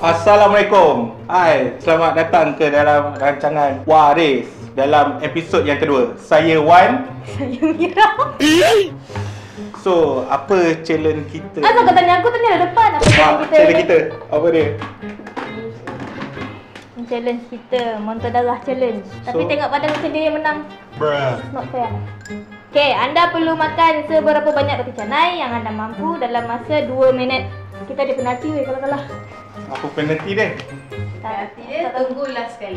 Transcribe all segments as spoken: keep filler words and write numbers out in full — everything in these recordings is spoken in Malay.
Assalamualaikum. Hai, selamat datang ke dalam rancangan Waris. Dalam episod yang kedua, saya Wan. Saya Mira. So, apa challenge kita? Asal kau tanya aku, tanya depan. Apa challenge kita? Challenge kita, apa dia? Challenge kita, Montodaghah challenge. Tapi so, tengok pada macam dia yang menang. Bruh, not fair. Okay, anda perlu makan seberapa banyak roti canai yang anda mampu dalam masa dua minit. Kita ada penalti weh kalau kalah. Apa penalti dia? Penalti dia tunggulah sekali.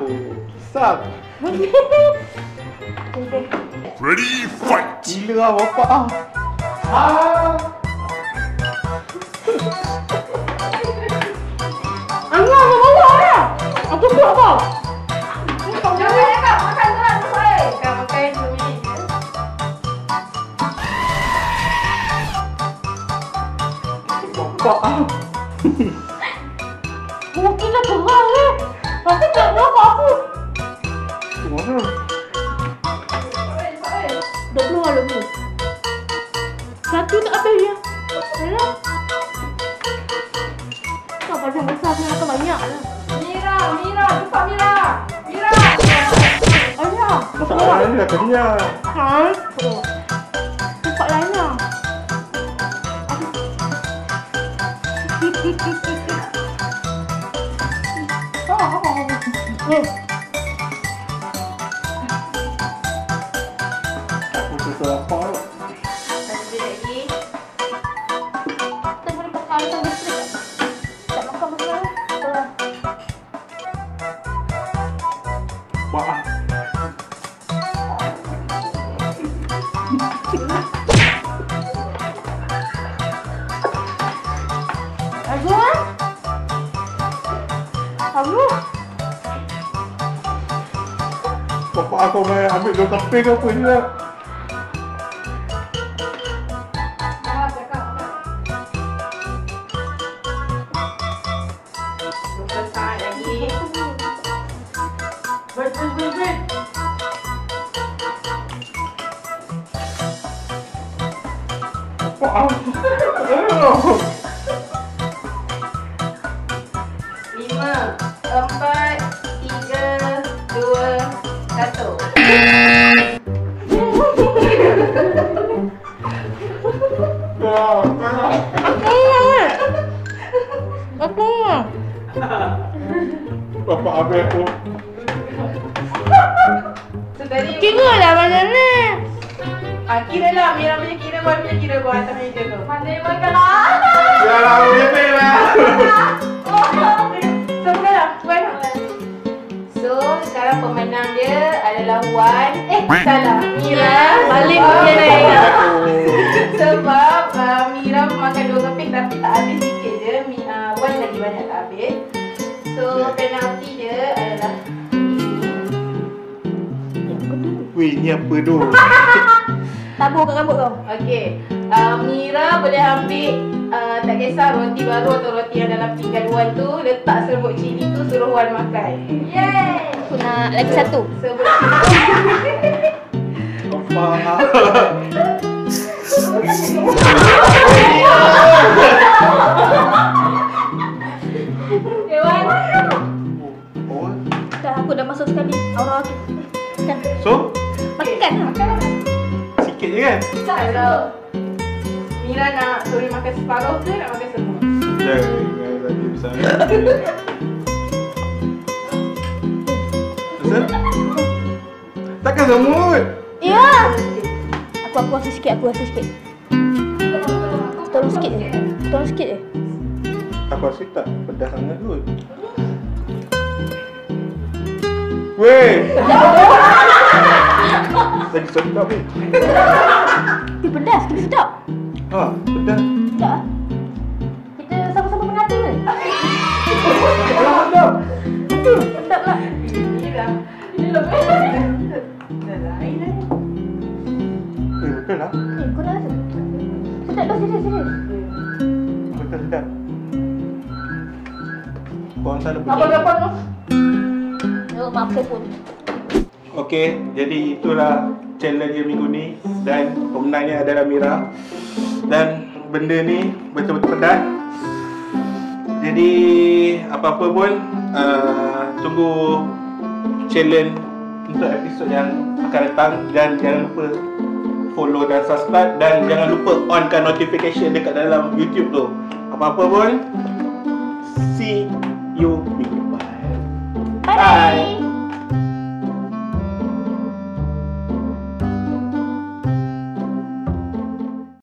Oh, kisah. Ready, fight! Gila bapak ah. Ah. Angah, bawa dia. Aku buat apa? Kau mungkin dah terang eh. Aku tak nampak aku. Mana? Dah keluar lagi. Satu tak apa dia. Alah. Kau pasang besar pun akan banyak lah. Mira, Mira, cepat Mira. Mira. Ayah. Kau tak ada dia tadi lah. Haa? Cepat lain lah. Aku susu lapar. Satu lagi. Kita boleh makan atau listrik. Tak makan makan. Wah. Aduh. Aduh. Bapak aku main ambil dua kaping ke apa je lah. Besar lagi. Bek, bek, bek, bek. Bapak aku. Lima, empat, tiga, dua, satu. Wow, wow. Apa? Apa apa aku? Kira lah macam ni. Ah, kira lah. Mira punya kira, Wan punya kira, Wan atas meja tu. Mana yang Wan kalah? Ya lah, boleh lah. Pemenang dia adalah Wan. Eh, salah. Mira balik dia naik. Sebab uh, Mira makan dua keping tapi tak habis sikit je. Uh, Wan lagi banyak tak habis. So, penalti dia adalah weh, ni apa tu? Tabur kat rambut kau. Okey. Uh, Mira boleh ambil uh, tak kisah roti baru atau roti yang dalam pinggan Wan tu, letak serbuk cili tu suruh Wan makan. Yeay! Aku nak lagi satu. Serbuk cili. Wan. Dah, aku dah masuk sekali. Aura aku. Makan. So? Makan lah. Makan lah. Sikit je kan? Tak tahu. Mira nak sorry makan separuh ke nak makan semua? Ya, kalau tadi besar. Takkan semut. Ya. Aku aku rasa sikit, aku rasa sikit. Tolong sikit je. Tolong sikit je. Aku rasa tak pedas sangat kot. Weh. Lagi sedap weh. Dia pedas, kita sedap. Ha, pedas. Sedap. Kita sama-sama mengatur ni. Sedap sedap. Betul. Sedap lah. Dah lain dah. Eh, betul lah. Eh, kau nak rasa? Sedap dah, serius, serius. Betul sedap. Korang salah puji. Apa-apa tu? Oh, maaf saya pun. Okey, jadi itulah challenge yang minggu ni. Dan pemenangnya adalah Mira. Dan benda ni betul-betul pedas. Jadi apa-apa pun uh, tunggu challenge untuk episod yang akan datang. Dan jangan lupa follow dan subscribe, dan jangan lupa onkan notification dekat dalam YouTube tu. Apa-apa pun, see you.